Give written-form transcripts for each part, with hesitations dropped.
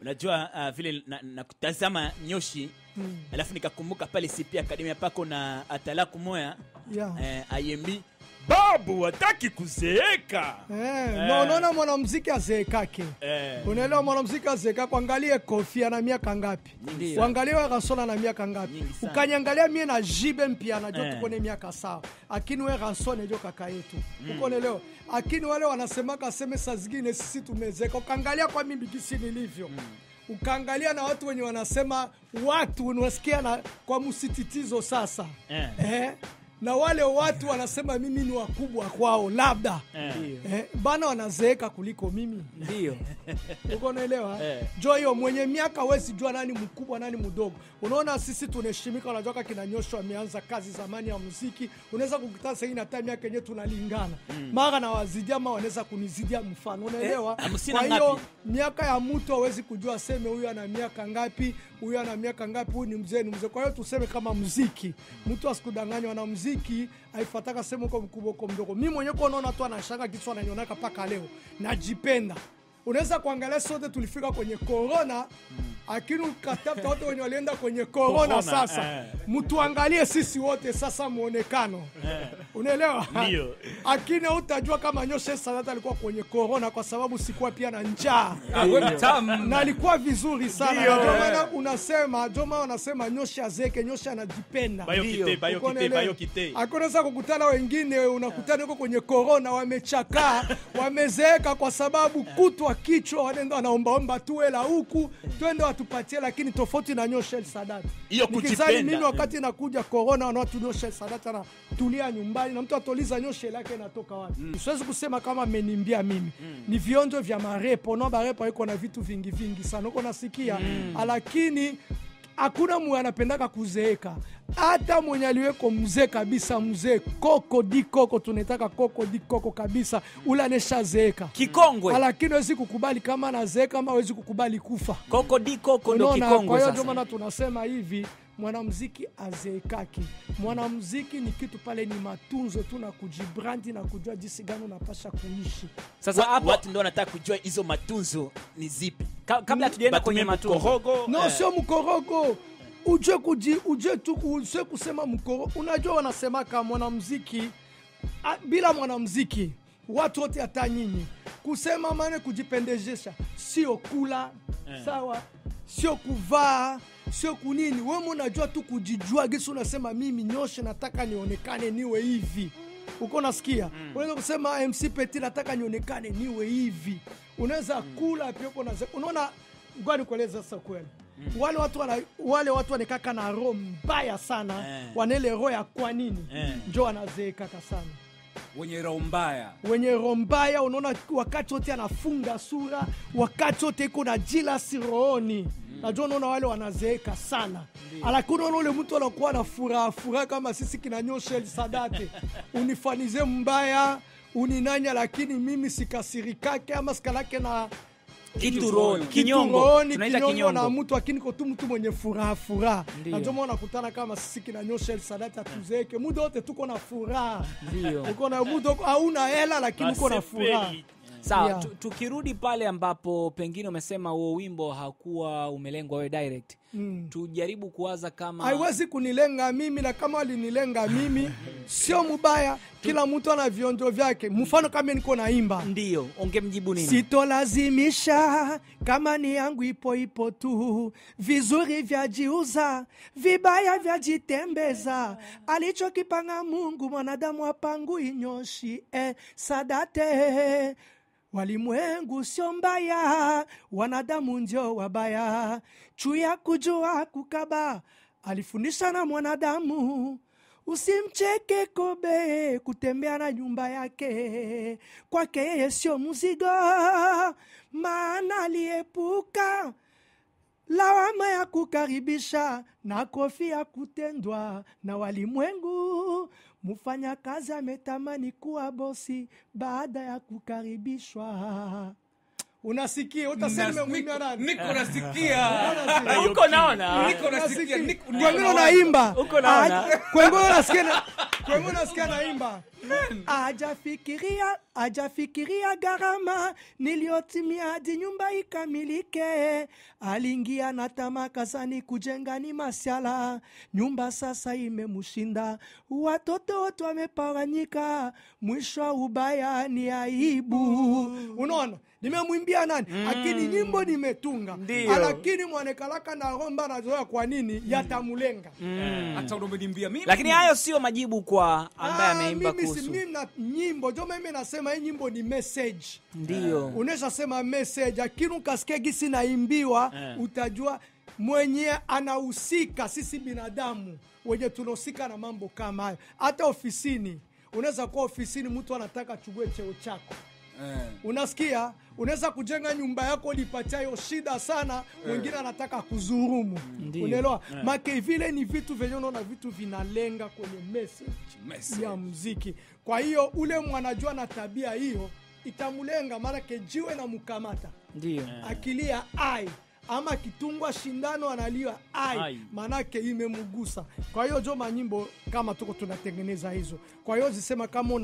Unajua vile nakutazama Nyoshi alafu nikakumbuka pale CP Academy pako na atalaku moya IMB babu wataki kuzeeka. Na unaona mwanamuziki azeekake. Unaelewa mwanamuziki azeekake angalie Kofia na miaka ngapi? Uangalie wewe Rasola na miaka ngapi? Ukanyangalia mie na Jibe mpya na joto kone miaka sawa. Akini wewe Rasola ndio kaka yetu. Ukoelewa? Akini wale wanasema kaseme saa zingine sisi tumezeeka. Ukaangalia kwa mimi bidisi nilivyo. Ukaangalia na watu wenye wanasema watu unasikia na kwa msititizo sasa. Na wale watu wanasema mimi ni wakubwa kwao labda bana wanazeeka kuliko mimi ndio uko naelewa Joyo mwenye miaka wesi jua nani mkubwa nani mdogo. Unaona sisi tunaheshimika unajua kina Nyosho ameanza kazi zamani ya muziki unaweza kukuta sasa ina time yake yenyewe tunalingana mara na wazijama wanaweza kunizidia mfano unaelewa kwa hiyo miaka ya mtu hawezi kujua sema huyu ana miaka ngapi huyu ana miaka ngapi huyu ni mzee kwa hiyo tuseme kama muziki mtu asikudanganywa na muziki haifataka sema kwa mkubwa kwa mdogo. Mimi mwenyewe naona tu anashanga kitu ananionaka paka leo. Najipenda. Unaweza kuangalia sote tulifika kwenye corona lakini ukatafuta wote wenye walienda kwenye corona sasa. Mtu angalie sisi wote sasa muonekano. Unaelewa? Ndio. Lakini utajua kama Nyoshe sasa alikuwa kwenye corona kwa sababu sikuwa pia na njaa. Na alikuwa vizuri sana. Ndio maana unasema, Nyoshe azeke, Nyoshe anajipenda. Bayokite. Hakuna sasa kukutana wengine unakutana huko kwenye corona wamechakaa, wamezeeka kwa sababu kutwa kichwa wanaenda wanaombaomba tu hela huku, twende watupatie lakini tofauti na Nyoshe Sadat. Hiyo kujipenda. Mimi wakati nakuja corona watu Nyoshe Sadat na tulia nyumbani na mtu atoliza Nyoshe lake natoka wapi. Siwezi kusema kama ameniambia mimi. Ni vionjo vya marepo, no barepo iko na vitu vingi vingi sana. Uko nasikia lakini hakuna mwenye anapendaka kuzeeka. Hata mwenye aliweko mzee kabisa mzee koko dikoko tunataka koko dikoko kabisa ula neshazeeka kikongwe lakini hawezi kukubali kama anazeeka ama hawezi kukubali kufa koko dikoko ndo kikongwe kwa hiyo ndio maana tunasema hivi mwanamuziki azeekaki. Mwanamuziki ni kitu pale ni matunzo tu na kujibrandi na kujua jinsi gani unapasha kuishi. Sasa hapo watu ndio wanataka kujua hizo matunzo ni zipi. Kabla tujaenda kwenye matunzo. No sio mkorogo. Ujue ujue kusema mkorogo. Unajua wanasema kama mwanamuziki bila mwanamuziki watu wote hata nyinyi kusema maana kujipendejesha sio kula sawa sio kuvaa sio kunini wewe unajua tu kujijua gesi unasema mimi Nyoshe nataka nionekane niwe hivi uko nasikia unaweza kusema MC Petit nataka nionekane niwe hivi unaweza kula pia uko na unaona ngwani kueleza sasa kweli wale watu wanekaka na roho mbaya sana wanele roho ya kwa nini njoo anazeeka sana wenye roho mbaya. Wenye roho mbaya unaona wakati wote anafunga sura, wakati wote iko na jila sironi. Na jono na wale wanazeeka sana. Alafu unaona yule mtu anakuwa na furaha kama sisi kina Nyoshe Sadate. Unifanize mbaya, uninanya lakini mimi sikasirikake ama sikalake na kituroni, kinyongo. Tunaita kinyongo na mtu akini ko tu mtu mwenye furaha. Na ndio maana nakutana kama sisi kina Nyoshe Sadat atuzeke. Muda wote tuko na furaha. Ndio. Uko na muda hauna hela lakini uko na furaha. Sawa, tukirudi pale ambapo pengine umesema huo wimbo hakuwa umelengwa wewe direct. Tujaribu kuwaza kama haiwezi kunilenga mimi na kama alinilenga mimi sio mbaya kila mtu ana vionjo vyake mfano kama niko naimba ndio ungemjibu nini sitolazimisha kama ni yangu ipo tu vizuri vyajiuza vibaya vyajitembeza alichokipanga Mungu mwanadamu apangu inyoshi Sadate walimwengu sio mbaya wanadamu ndio wabaya chuya kujua kukaba alifundisha na mwanadamu usimcheke kobe kutembea na nyumba yake kwake yeye sio mzigo maana aliepuka lawama ya kukaribisha na kofia kutendwa na walimwengu mufanya kazi ametamani kuwa bosi baada ya kukaribishwa. Unasikia utasema mimi nani niko nasikia uko naona niko nasikia niko naimba uko naona kwengo nasikia naimba ajafikiria Ajafikiria gharama niliotimia hadi nyumba ikamilike. Alingia na tamaa kasani kujenga ni masiala. Nyumba sasa imemushinda, watoto wote wamepawanyika. Mwisho ubaya ni aibu. Unaona nimemwimbia nani? Lakini nyimbo nimetunga. Lakini mwanekalaka na romba nazoea kwa nini yatamulenga. Hata unaombimbia mimi. Lakini hayo sio majibu kwa ambaye ameimba kuhusu. Mimi na nyimbo, ndio mimi nasema hii nyimbo ni message. Ndio. Unaweza sema message, lakini ukasikia gisi naimbiwa, utajua mwenye anahusika. Sisi binadamu wenye tunahusika na mambo kama hayo. Hata ofisini, unaweza kuwa ofisini mtu anataka chugwe cheo chako. Unasikia, unaweza kujenga nyumba yako lipachayo shida sana, wengine anataka kuzurumu. Unaelewa? Make vile ni vitu venyono na vitu vinalenga kwenye message ya muziki. Kwa hiyo ule mwanajua na tabia hiyo itamulenga, mara kejiwe na mukamata. Akilia ai ama kitungwa shindano analia ai, manake imemugusa. Kwa hiyo joma nyimbo kama tuko tunatengeneza hizo. Kwa hiyo zisema kama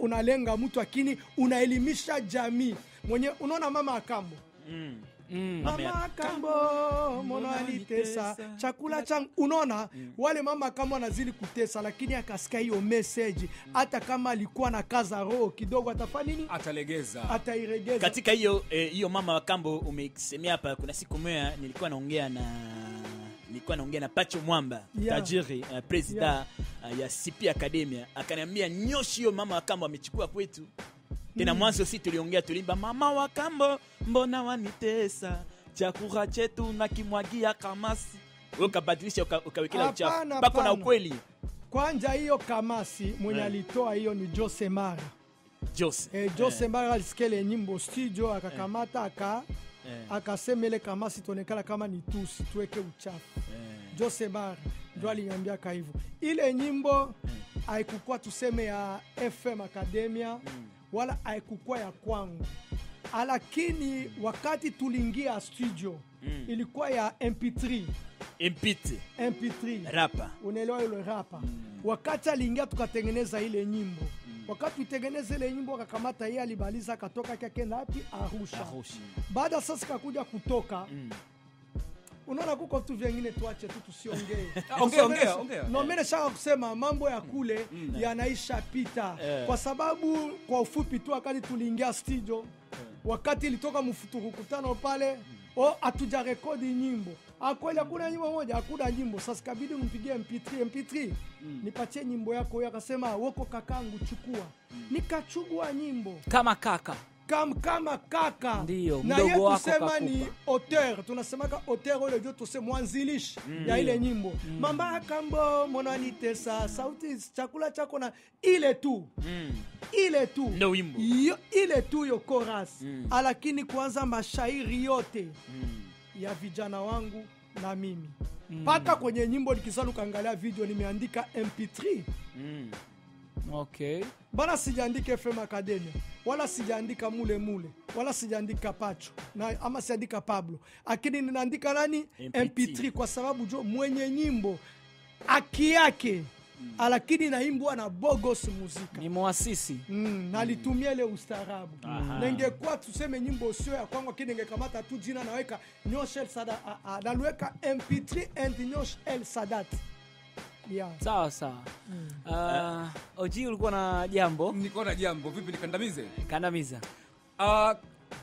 unalenga mtu akini unaelimisha jamii. Mwenye unaona mama akambo. Mama akambo mwana alitesa chakula changu. Unaona wale mama akambo anazili kutesa, lakini akasikia hiyo message. Hata kama alikuwa na kaza roho kidogo atafanya nini? Atalegeza. Atairegeza. Katika hiyo hiyo mama akambo umeisemea hapa, kuna siku moja nilikuwa naongea na Pacho Mwamba, tajiri, president ya CP Academia. Akaniambia Nyoshi hiyo mama akambo amechukua kwetu. Tena mwanzo si tuliongea tulimba mama wakambo mbona wanitesa chakula chetu na kimwagia kamasi. Wewe kabadilisha ukawekela uchafu. Bako na ukweli. Kwanza hiyo kamasi mwenye alitoa hiyo ni Jose Mara. Jose Mara alisikele nyimbo studio akakamata akasemele kamasi tonekala kama ni tusi tuweke uchafu. Jose Mara ndio aliniambia hivyo. Ile nyimbo haikuwa tuseme ya FM Academia. Wala haikuwa ya kwangu, lakini wakati tulingia studio ilikuwa ya MP3 rapa. Unaelewa yule rapa? Wakati aliingia tukatengeneza ile nyimbo. Wakati tutengeneze ile nyimbo akakamata yeye alibaliza katoka kenda hapi Arusha. Baada sasa kakuja kutoka unaona kuko tu vingine tuache tu tusiongee. Ongea. No mimi nataka kusema mambo ya kule yanaisha pita. Kwa sababu kwa ufupi tu wakati tuliingia studio, wakati ilitoka mfuturukutano pale, atuja rekodi nyimbo. Akweli hakuna nyimbo moja, hakuna nyimbo. Sasa kabidi mpigie MP3. Nipatie nyimbo yako. Yeye akasema woko kakangu chukua. Nikachukua nyimbo. Kama kaka. Ndiyo, na yeye tusema ni auteur. Tunasemaka auteur ule ndio tuseme mwanzilishi ya ile nyimbo. Mama akambo mwana nitesa sauti chakula chako na ile tu. Ile tu. Ndio wimbo. Ile tu yo chorus. Lakini kwanza mashairi yote ya vijana wangu na mimi. Paka kwenye nyimbo nikisali ukaangalia video nimeandika MP3. Okay. Bana sijaandika FM Academy, wala sijaandika mule, wala sijaandika Pacho, na ama sijaandika Pablo. Lakini ninaandika nani? MP3 kwa sababu jo mwenye nyimbo haki yake. Lakini naimbwa na Bogos Muzika. Ni muasisi. Nalitumia ile ustaarabu. Ningekuwa tuseme nyimbo sio ya kwangu, lakini ningekamata tu jina naweka Nyoshi El Sadat. Naliweka MP3 and Nyoshi El Sadat. Sawa. Oji ulikuwa na jambo? Nilikuwa na jambo. Vipi nikandamize? Kandamiza.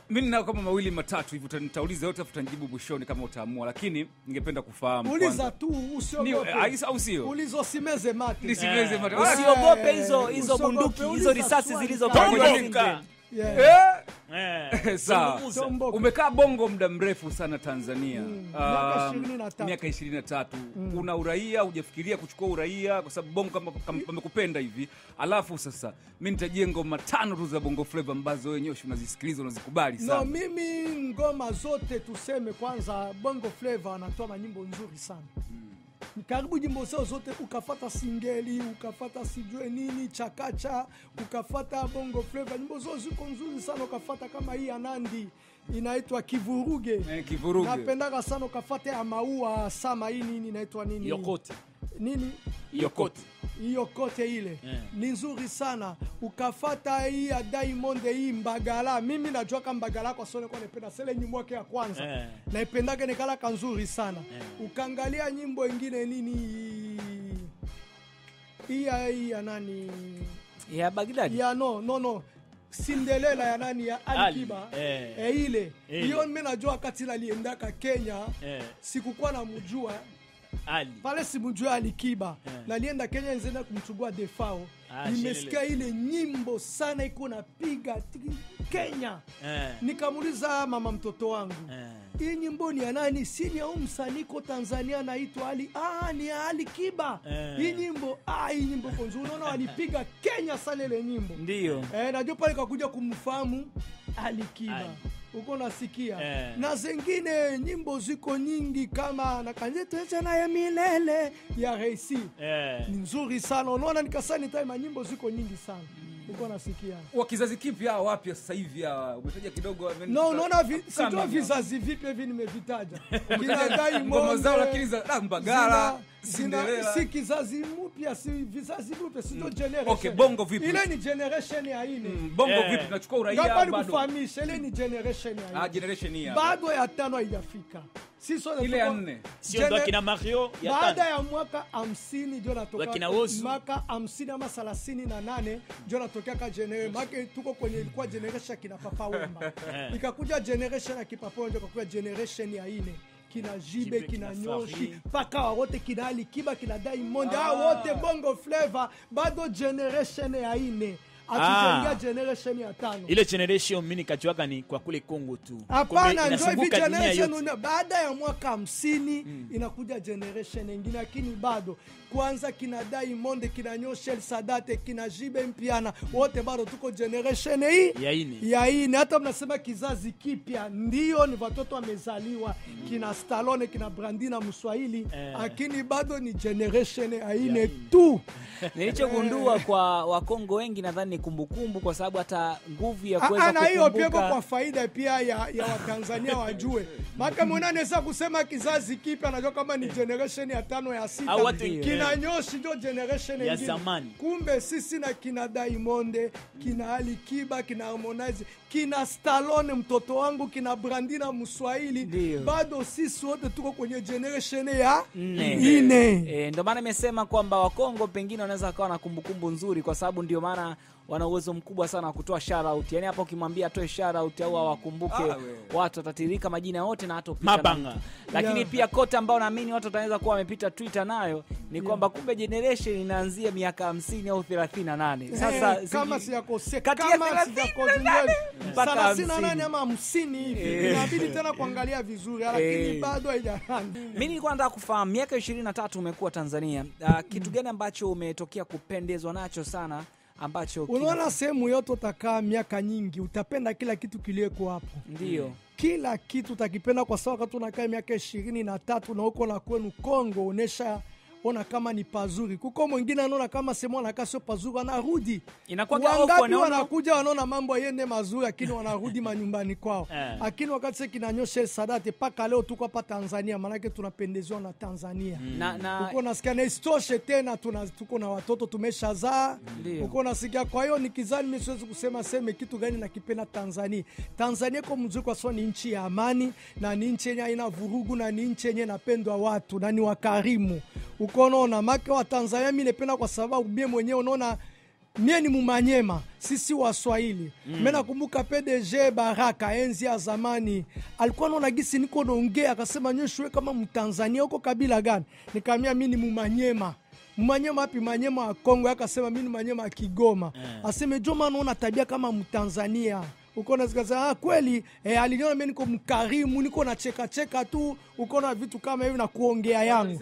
Mimi nina kama mawili matatu hivi, nitauliza yote afuta nijibu mwishoni kama utaamua, lakini ningependa kufahamu kwanza. Uliza tu usiogope. Au sio? Uliza usimeze mate. Nisimeze mate. Usiogope hizo bunduki, hizo risasi zilizopangwa. Sawa. Umekaa Bongo muda mrefu sana Tanzania. Miaka 23. Una uraia, hujafikiria kuchukua uraia kwa sababu Bongo kama pamekupenda hivi. Alafu sasa mimi nitajie ngoma 5 tu za Bongo Flava ambazo wewe Nyoshi unazisikiliza unazikubali sana. No, mimi ngoma zote tuseme kwanza Bongo Flava anatoa nyimbo nzuri sana. Karibu nyimbo zao zote ukafata singeli, ukafata sijue nini, chakacha, ukafata Bongo Flava. Nyimbo zao ziko nzuri sana, ukafata kama hii Anandi inaitwa Kivuruge. Napendaka sana ukafata ya maua sama hii nini inaitwa nini? Yokote. nini iyo kote ile ni nzuri sana. Ukafata hii ya Diamond hii Mbagala, mimi najua kama Mbagala kwa sone kwa nependa sele nyimbo yake ya kwanza na ipendake nikala kanzuri sana. Ukaangalia nyimbo ingine nini hii ya nani ya Bagdad ya no Cinderella ya nani ya Alikiba ile hiyo mimi najua kati alienda ka Kenya sikukuwa na mjua Ali. Pale si mjua Alikiba na alienda Kenya nzenda kumchugua Defao. Nimesikia ile nyimbo sana iko napiga Kenya. Nikamuliza mama mtoto wangu. Hii nyimbo ni ya nani? Si ni msanii ko Tanzania anaitwa Ali. Ni Alikiba. Hii nyimbo, hii nyimbo konzo unaona alipiga Kenya sana ile nyimbo. Ndio. Najua pale kakuja kumfahamu Alikiba. Uko nasikia na zingine nyimbo ziko nyingi kama na kanjete na ya milele ya Reisi ni nzuri sana. Unaona nikasani time nyimbo ziko nyingi sana. Uko nasikia wakizazi kipi hao wapi sasa hivi? Umetaja kidogo no unaona sio vizazi vipi hivi nimevitaja kinadai ngoma zao lakini za Mbagala Cinderella si kizazi mpya si vizazi vipya sio generation. Okay, bongo vipi ile ni generation ya nne? Bongo vipi tunachukua uraia bado hapa kufahamisha ile ni generation ya nne. Generation hii bado ya tano haijafika. Sio ile ya nne sio ndio kina Mario ya tano baada ya mwaka 50 ndio natoka mwaka 50 ama 38 ndio natokea ka generation make tuko kwenye ilikuwa generation kina Papa Wemba ikakuja generation ya Kipapo ndio ikakuja generation ya nne kina Jibe kina Nyoshi paka wote kina Alikiba kina Diamond wote bongo flavor bado generation ya nne. Atuchangia generation ya tano. Ile generation mimi nikachuaka ni kwa kule Kongo tu. Hapana ndio generation baada ya mwaka 50 inakuja generation nyingine lakini bado kwanza kina Diamond kina Nyoshel Sadate kina Jibe Mpiana wote bado tuko generation hii ya nne. Hata mnasema kizazi kipya ndio ni watoto wamezaliwa kina Stallone kina Brandina Mswahili lakini bado ni generation ya nne tu. Nilichogundua kwa Wakongo wengi nadhani kumbukumbu kwa sababu hata nguvu ya kuweza kukumbuka. Na hiyo pia kwa faida pia ya Watanzania wajue. Maka mwana anaweza kusema kizazi kipya anajua kama ni generation ya 5 ya 6. Kina Nyoshi ndio generation ya zamani. Kumbe sisi na kina Diamond, kina Alikiba, kina Harmonize, kina Stallone mtoto wangu, kina Brandina Mswahili, bado sisi wote tuko kwenye generation ya 4. Ndio maana nimesema kwamba Wakongo pengine wanaweza kuwa na kumbukumbu nzuri kwa sababu ndio maana wana uwezo mkubwa sana wa kutoa shoutout. Yaani hapo ukimwambia atoe shoutout au awakumbuke watu watatirika majina yote na hata mabanga. Lakini pia kote ambao naamini watu wataweza kuwa wamepita Twitter nayo ni kwamba kumbe generation inaanzia miaka 50 au 38. Sasa kama sijakoseka kama sijakosea mpaka 38 ama 50 hivi inabidi tena kuangalia vizuri lakini bado haijaanza. Mimi nilikuwa nataka kufahamu miaka 23 umekuwa Tanzania. Kitu gani ambacho umetokea kupendezwa nacho sana? Unaona sehemu yote utakaa miaka nyingi utapenda kila kitu kilieko hapo. Ndio. Kila kitu utakipenda kwa sababu wakati unakaa miaka 23 na huko na kwenu Kongo unesha ona kama ni pazuri. Kuko mwingine anaona kama sema anakaa sio pazuri anarudi. Inakuwa huko na wanakuja wanaona mambo yende mazuri lakini wanarudi manyumbani kwao. Lakini wakati sasa kinanyosha Sadate paka leo tuko hapa Tanzania maana yake tunapendezwa na Tanzania. Uko nasikia na istoshe tena tuko na watoto tumeshazaa. Uko nasikia kwa hiyo nikizani mimi siwezi kusema sema kitu gani nakipenda Tanzania. Tanzania kwa mzuri kwa sababu ni nchi ya amani na ni nchi yenye haina vurugu na ni nchi yenye inapendwa watu na ni wakarimu. Ukoona make wa Tanzania mimi napenda kwa sababu mimi mwenyewe unaona mimi ni Mumanyema sisi Waswahili. Mimi nakumbuka PDG Baraka enzi ya zamani alikuwa anaona gisi niko naongea akasema Nyoshwe kama Mtanzania uko kabila gani? Nikamwambia mimi ni Mumanyema. Mumanyema wapi? Manyema wa Kongo. Akasema mimi ni Manyema wa Kigoma. Aseme Joma anaona tabia kama Mtanzania. Ukona zikaza kweli aliniona mimi niko mkarimu niko na cheka tu ukona vitu kama hivi na kuongea yangu.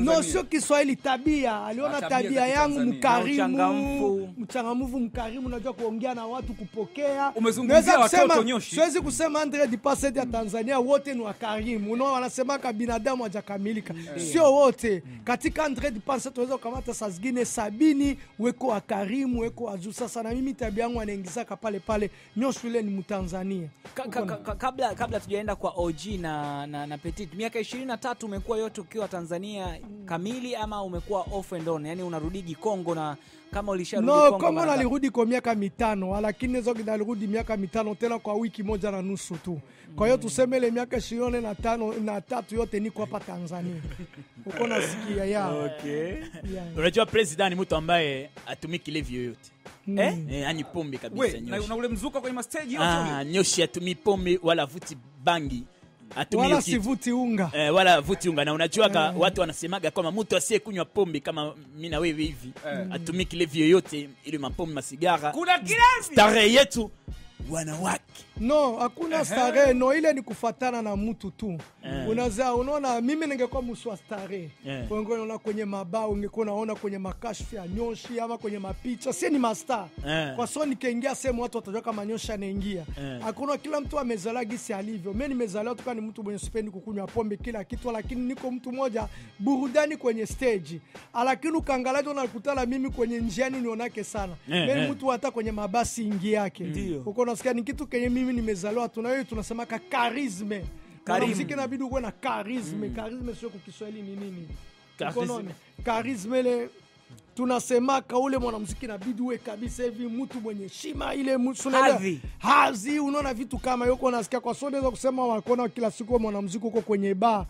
No sio Kiswahili tabia aliona tabia yangu mkarimu mchangamuvu mkarimu unajua kuongea na watu kupokea. Umezungumzia watoto Nyoshi. Siwezi kusema 100% ya Tanzania wote ni wakarimu. Unaona wanasema kama binadamu hajakamilika. Sio wote. Katika 100% tunaweza kukamata saa zingine 70 weko wakarimu weko wazuri. Sasa na mimi tabia yangu anaingiza kapale pale Nyoshule ni Mtanzania. Kabla tujaenda kwa OG na Petit miaka 23 umekuwa yote ukiwa Tanzania. Tanzania kamili ama umekuwa off and on, yani unarudigi Kongo? Na kama ulisharudi Kongo, kama nalirudi kwa miaka mitano, lakini hizo nalirudi miaka mitano tena kwa wiki moja na nusu tu. Kwa hiyo tuseme ile miaka 23 yote niko hapa Tanzania. Uko nasikia yao. Okay. Unajua president ni mtu ambaye atumiki live yoyote. Ani pombe kabisa Nyoshi. Na ule mzuka kwenye stage yote. Nyoshi atumi pombe wala vuti bangi. Wala sivuti unga. Wala vuti unga. Na unajuaga watu wanasemaga kama mtu asiyekunywa pombe kama mimi na wewe hivi, atumiki levi yoyote, ile mapombe masigara. Kuna kilevi. Starehe yetu wanawake. No, hakuna starehe. No, ile ni kufatana na mtu tu. Unazaa unaona mimi ningekuwa mswa starehe. Wengine unaona kwenye mabao, ungekuwa unaona kwenye makashfi ya Nyoshi ama kwenye mapicha. Si ni master. Kwa sababu nikaingia sehemu watu watajua kama Nyoshi anaingia. Hakuna, kila mtu amezalagi si alivyo. Mimi nimezaliwa tu kama ni mtu mwenye sipendi kukunywa pombe kila kitu, lakini niko mtu mmoja burudani kwenye stage. Lakini ukaangalia unakutana mimi kwenye njiani nionake sana. Mimi mtu hata kwenye mabasi ingi yake. Uko unasikia ni kitu kenye mimi nimezaliwa tunayo, tunasema ka charisme. Muziki inabidi uwe na charisme. Charisme sio kwa Kiswahili ni nini? Charisme le tunasema ka ule mwanamuziki inabidi uwe kabisa hivi mtu mwenye heshima, ile mtu hazi, unaona vitu kama hiyo. Uko unasikia kwa soda za kusema wanakuona kila siku mwanamuziki uko kwenye bar.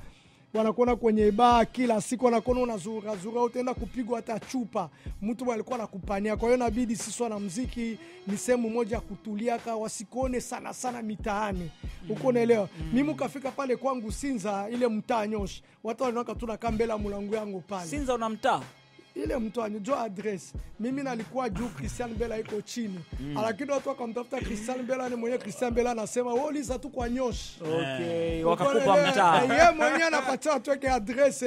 Wanakuona kwenye bar kila siku, wanakuona unazura zura, utaenda kupigwa hata chupa mtu alikuwa anakupania. Kwa hiyo inabidi sisi wana muziki ni sehemu moja kutulia, ka wasikone sana sana mitaani. Uko unaelewa? Mimi ukafika pale kwangu Sinza, ile mtaa Nyoshi, watu wanaona tunakaa mbele mlango yangu pale Sinza. Una mtaa ile mtu anajua address. Mimi nalikuwa juu, Christian Bella iko chini. Lakini watu wakamtafuta Christian Bella, ni mwenye Christian Bella anasema wewe uliza tu kwa Nyoshi. Okay, wakakupa mtaa. Yeye mwenyewe anapatia tuweke address.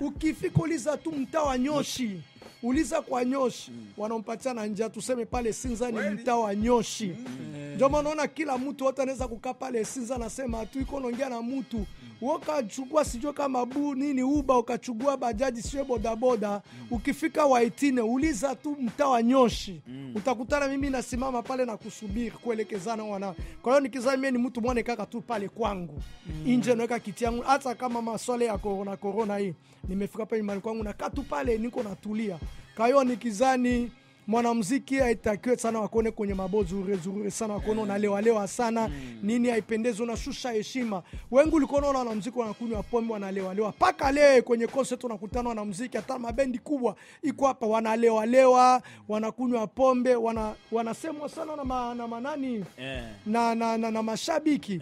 Ukifika uliza tu mtaa wa Nyoshi. Uliza kwa Nyoshi, wanampatia na njia. Tuseme pale Sinza ni mtaa wa Nyoshi. Ndio maana unaona kila mtu hata anaweza kukaa pale Sinza anasema tu iko naongea na mtu. Ukachukua sijui kama nini Uba, ukachukua bajaji sio bodaboda. Ukifika Waitine uliza tu mtaa wa Nyoshi. Utakutana mimi nasimama pale na kusubiri kuelekezana wana. Kwa hiyo nikizaa mimi ni mtu mwane kaka tu pale kwangu. Nje naweka kiti yangu hata kama maswali ya corona hii. Nimefika pale nyumbani kwangu na katu pale niko natulia. Kwa hiyo nikizani mwanamuziki haitakiwe sana wakone kwenye mabozu urezurure sana, wakone unalewalewa sana. Nini haipendezi, unashusha heshima. Wengi ulikuwa unaona wanamuziki wanakunywa pombe wanalewalewa. Paka leo kwenye concert unakutana wanamuziki hata mabendi kubwa iko hapa wanalewalewa, wanakunywa pombe, wanasemwa sana na manani na mashabiki.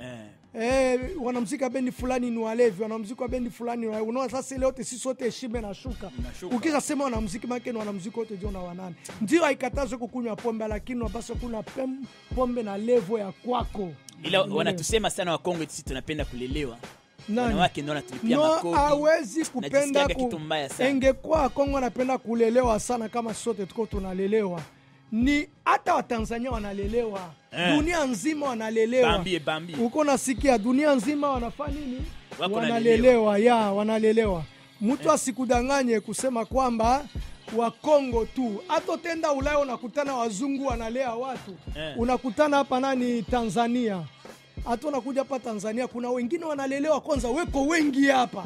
Wanamuziki bendi fulani ni walevi, wanamuziki bendi fulani ni unaona. Sasa ile yote sisi sote heshima inashuka. Ukisema wanamuziki make ni wanamuziki wote jona wanani. Ndio haikatazwe kukunywa pombe, lakini wapaswa kuna pombe na level ya kwako. Ila wanatusema sana wa Kongo sisi tunapenda kulelewa. Wanawake ndio wanatulipia makodi. No, hawezi kupenda ingekuwa Kongo wanapenda kulelewa sana kama sote tuko tunalelewa. Ni hata wa Tanzania wanalelewa. Dunia nzima wanalelewa. Bambi. Uko nasikia dunia nzima wanafanya nini? Wanalelewa. Wanalelewa. Mtu asikudanganye kusema kwamba wa Kongo tu. Hata tenda Ulaya unakutana wazungu wanalea watu. Unakutana hapa Tanzania. Hata unakuja hapa Tanzania kuna wengine wanalelewa kwanza, weko wengi hapa.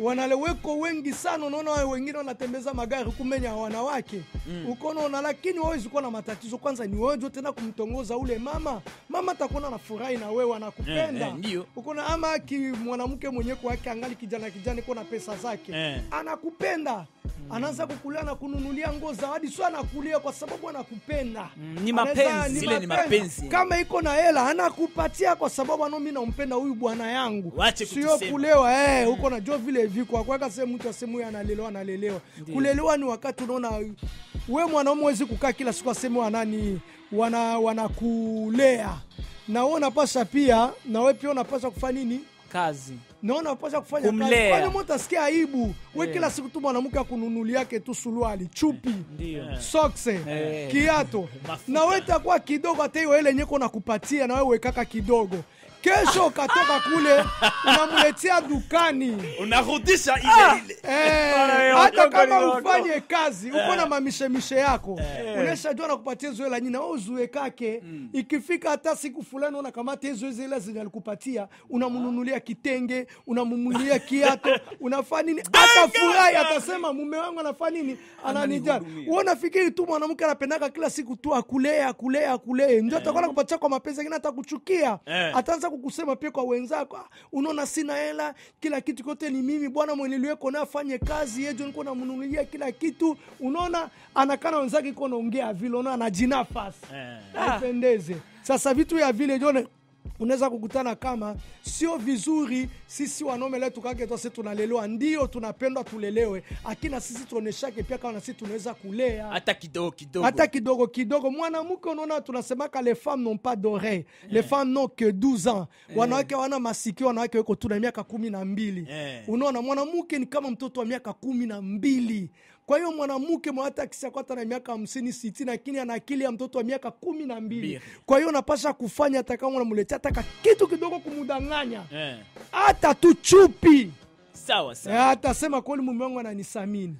Wanaleweko wengi sana, unaona wengine wanatembeza magari kumenya wanawake. Uko naona lakini hawezi kuwa na matatizo. Kwanza ni wewe tena kumtongoza ule mama atakuona na furaha na wewe anakupenda. Uko na ama mwanamke mwenye kwake angali kijana kuna pesa zake. Anakupenda. Anaanza kukulia na kununulia nguo zawadi, sio anakulia kwa sababu anakupenda. Ni mapenzi, ile ni mapenzi. Kama iko na hela anakupatia kwa sababu mimi nampenda huyu bwana yangu. Sio kulewa. Uko na jo vile hivi kwa kwaka sehemu mtu asemu analelewa. Kulelewa ni wakati unaona wewe mwanaume huwezi kukaa kila siku asemu wanakulea. Na wewe unapaswa pia, na wewe pia unapaswa kufanya nini? Kazi. Naona unapaswa kufanya kazi. Kwani mtu atasikia aibu? Wewe kila siku tu mwanamke akununulia yake tu suruali, chupi, socks, kiato. Na wewe utakuwa kidogo hata hiyo ile yenyewe unakupatia na wewe kaka kidogo. Kesho katoka kule unamuletea dukani. Unarudisha ile ile. Hata kama ufanye kazi, uko na mamishemishe yako. Unashajua na kupatia zoe la nyina au zoe kake. Ikifika hata siku fulani una kama tezo zile zinalikupatia, unamununulia kitenge, unamumulia kiato, unafanya nini? Atafurahi atasema mume wangu anafanya nini? Ananijali. Unafikiri tu mwanamke anapendaka kila siku tu akulea. Ndio atakwenda kupatia kwa mapenzi yake na atakuchukia. Ataanza kukusema pia kwa wenzako, unaona sina hela, kila kitu kote ni mimi, bwana mweniliweko na afanye kazi, yeye ndio anamununulia kila kitu. Unaona anakana wenzake iko naongea vile, unaona anajinafasi. Haipendeze. Sasa vitu ya vile jone unaweza kukutana kama sio vizuri. Sisi wanaume letu kake tu sisi tunalelewa ndio tunapendwa tulelewe, akina sisi tuoneshake pia kama sisi tunaweza kulea hata kidogo. Mwanamke unaona tunasema ka les femmes n'ont pas d'oreille, les femmes n'ont que 12 ans. Wanawake wana masikio, wanawake wako tu na miaka 12. Unaona mwanamke ni kama mtoto wa miaka 12. Kwa hiyo mwanamke hata akishakuwa na miaka 50-60 lakini ana akili ya mtoto wa miaka 12. Kwa hiyo unapaswa kufanya hata kama unamletea hata kitu kidogo kumudanganya. Hata tu chupi. Sawa. Hata sema kweli mume wangu ananisamini.